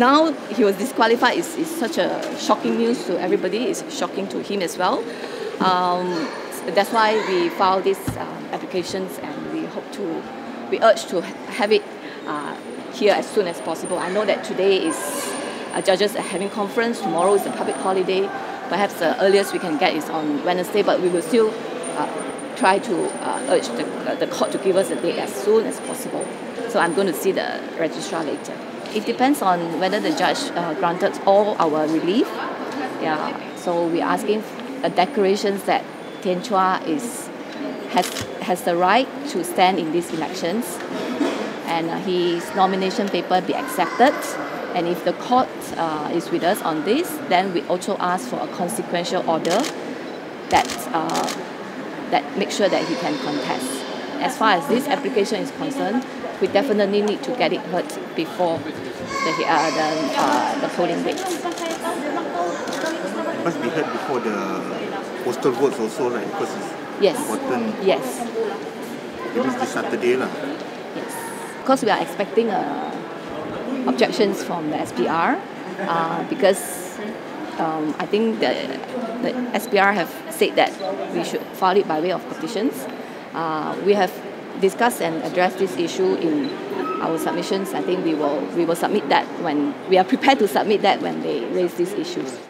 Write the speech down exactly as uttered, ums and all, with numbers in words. now he was disqualified is, is such a shocking news to everybody. It's shocking to him as well. Um, that's why we filed these uh, applications, and we hope to, we urge to have it uh, here as soon as possible. I know that today is uh, judges are having conference, tomorrow is a public holiday. Perhaps the earliest we can get is on Wednesday, but we will still uh, try to uh, urge the, uh, the court to give us a date as soon as possible. So I'm going to see the registrar later. It depends on whether the judge uh, granted all our relief. Yeah. So we're asking uh, declarations that Tian Chua is, has, has the right to stand in these elections, and uh, his nomination paper be accepted. And if the court uh, is with us on this, then we also ask for a consequential order that, uh, that makes sure that he can contest. As far as this application is concerned, we definitely need to get it heard before the, uh, the, uh, the polling date. It must be heard before the postal votes also, right? Because it's yes. important. Yes. It is this Saturday. La. Yes. Because we are expecting uh, objections from the S P R, uh, because um, I think the, the S P R have said that we should file it by way of petitions. Uh, we have discuss and address this issue in our submissions. I think we will we will submit that when we are prepared to submit that when they raise these issues.